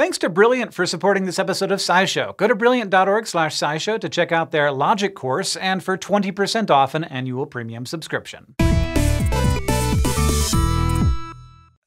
Thanks to Brilliant for supporting this episode of SciShow. Go to brilliant.org/scishow to check out their logic course and for 20% off an annual premium subscription.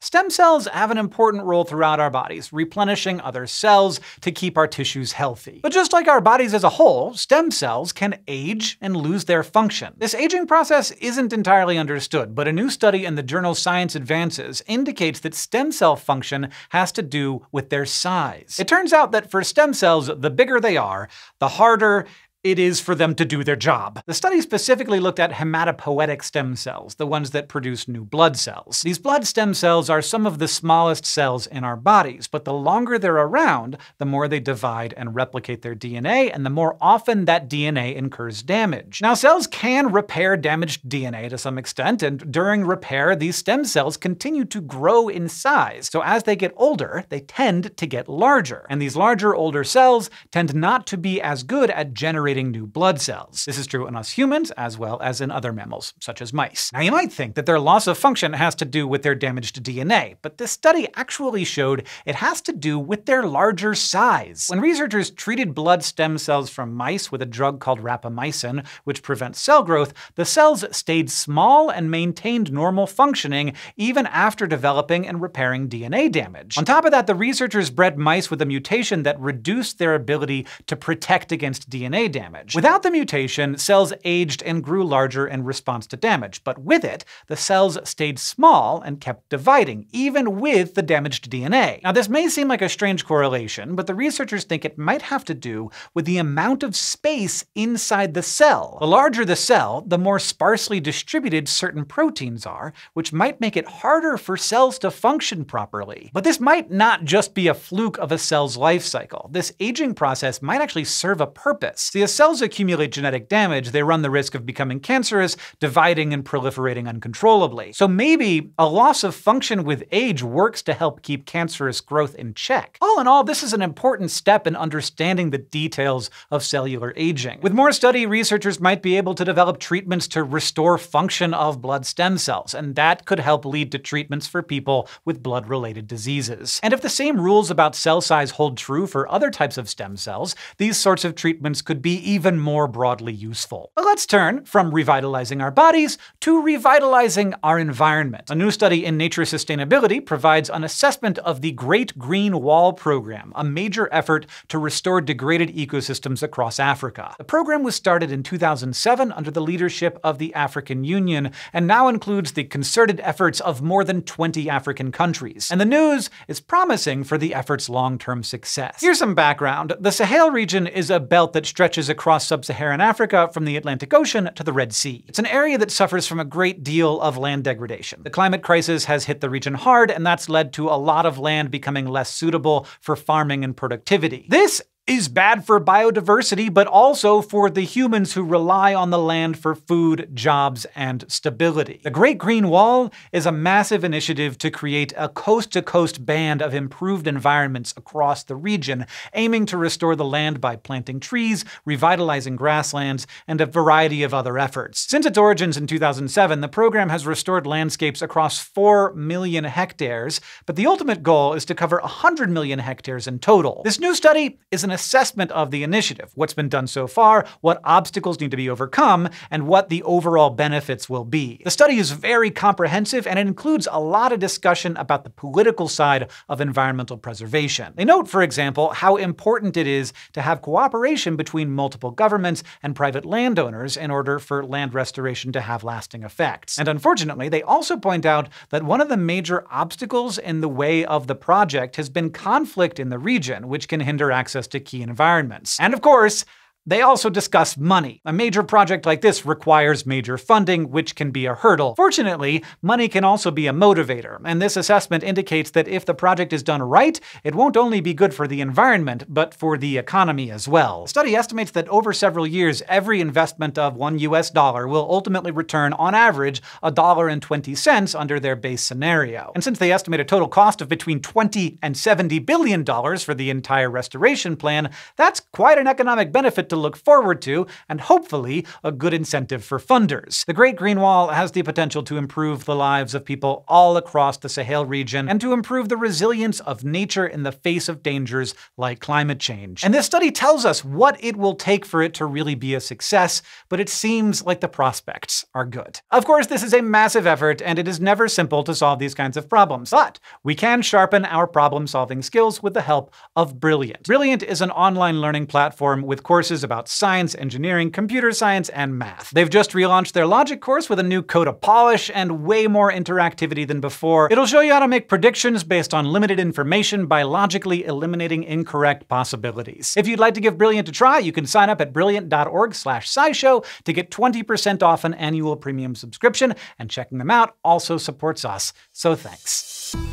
Stem cells have an important role throughout our bodies, replenishing other cells to keep our tissues healthy. But just like our bodies as a whole, stem cells can age and lose their function. This aging process isn't entirely understood, but a new study in the journal Science Advances indicates that stem cell function has to do with their size. It turns out that for stem cells, the bigger they are, the harder it is for them to do their job. The study specifically looked at hematopoietic stem cells, the ones that produce new blood cells. These blood stem cells are some of the smallest cells in our bodies, but the longer they're around, the more they divide and replicate their DNA, and the more often that DNA incurs damage. Now, cells can repair damaged DNA to some extent, and during repair, these stem cells continue to grow in size. So as they get older, they tend to get larger. And these larger, older cells tend not to be as good at generating new blood cells. This is true in us humans, as well as in other mammals, such as mice. Now, you might think that their loss of function has to do with their damaged DNA, but this study actually showed it has to do with their larger size. When researchers treated blood stem cells from mice with a drug called rapamycin, which prevents cell growth, the cells stayed small and maintained normal functioning even after developing and repairing DNA damage. On top of that, the researchers bred mice with a mutation that reduced their ability to protect against DNA damage. Without the mutation, cells aged and grew larger in response to damage, but with it, the cells stayed small and kept dividing, even with the damaged DNA. Now, this may seem like a strange correlation, but the researchers think it might have to do with the amount of space inside the cell. The larger the cell, the more sparsely distributed certain proteins are, which might make it harder for cells to function properly. But this might not just be a fluke of a cell's life cycle. This aging process might actually serve a purpose. See, as cells accumulate genetic damage, they run the risk of becoming cancerous, dividing and proliferating uncontrollably. So maybe a loss of function with age works to help keep cancerous growth in check. All in all, this is an important step in understanding the details of cellular aging. With more study, researchers might be able to develop treatments to restore function of blood stem cells, and that could help lead to treatments for people with blood-related diseases. And if the same rules about cell size hold true for other types of stem cells, these sorts of treatments could be even more broadly useful. But let's turn from revitalizing our bodies to revitalizing our environment. A new study in Nature Sustainability provides an assessment of the Great Green Wall program, a major effort to restore degraded ecosystems across Africa. The program was started in 2007 under the leadership of the African Union, and now includes the concerted efforts of more than 20 African countries. And the news is promising for the effort's long-term success. Here's some background. The Sahel region is a belt that stretches across sub-Saharan Africa from the Atlantic Ocean to the Red Sea. It's an area that suffers from a great deal of land degradation. The climate crisis has hit the region hard, and that's led to a lot of land becoming less suitable for farming and productivity. This is bad for biodiversity, but also for the humans who rely on the land for food, jobs, and stability. The Great Green Wall is a massive initiative to create a coast-to-coast band of improved environments across the region, aiming to restore the land by planting trees, revitalizing grasslands, and a variety of other efforts. Since its origins in 2007, the program has restored landscapes across 4 million hectares, but the ultimate goal is to cover 100 million hectares in total. This new study is an assessment of the initiative, what's been done so far, what obstacles need to be overcome, and what the overall benefits will be. The study is very comprehensive, and it includes a lot of discussion about the political side of environmental preservation. They note, for example, how important it is to have cooperation between multiple governments and private landowners in order for land restoration to have lasting effects. And unfortunately, they also point out that one of the major obstacles in the way of the project has been conflict in the region, which can hinder access to key environments. And of course, they also discuss money. A major project like this requires major funding, which can be a hurdle. Fortunately, money can also be a motivator, and this assessment indicates that if the project is done right, it won't only be good for the environment, but for the economy as well. The study estimates that over several years, every investment of $1 US will ultimately return, on average, $1.20 under their base scenario. And since they estimate a total cost of between $20 and $70 billion for the entire restoration plan, that's quite an economic benefit to look forward to, and hopefully a good incentive for funders. The Great Green Wall has the potential to improve the lives of people all across the Sahel region, and to improve the resilience of nature in the face of dangers like climate change. And this study tells us what it will take for it to really be a success, but it seems like the prospects are good. Of course, this is a massive effort, and it is never simple to solve these kinds of problems, but we can sharpen our problem-solving skills with the help of Brilliant. Brilliant is an online learning platform with courses about science, engineering, computer science, and math. They've just relaunched their logic course with a new coat of polish and way more interactivity than before. It'll show you how to make predictions based on limited information by logically eliminating incorrect possibilities. If you'd like to give Brilliant a try, you can sign up at brilliant.org/scishow to get 20% off an annual premium subscription, and checking them out also supports us, so thanks.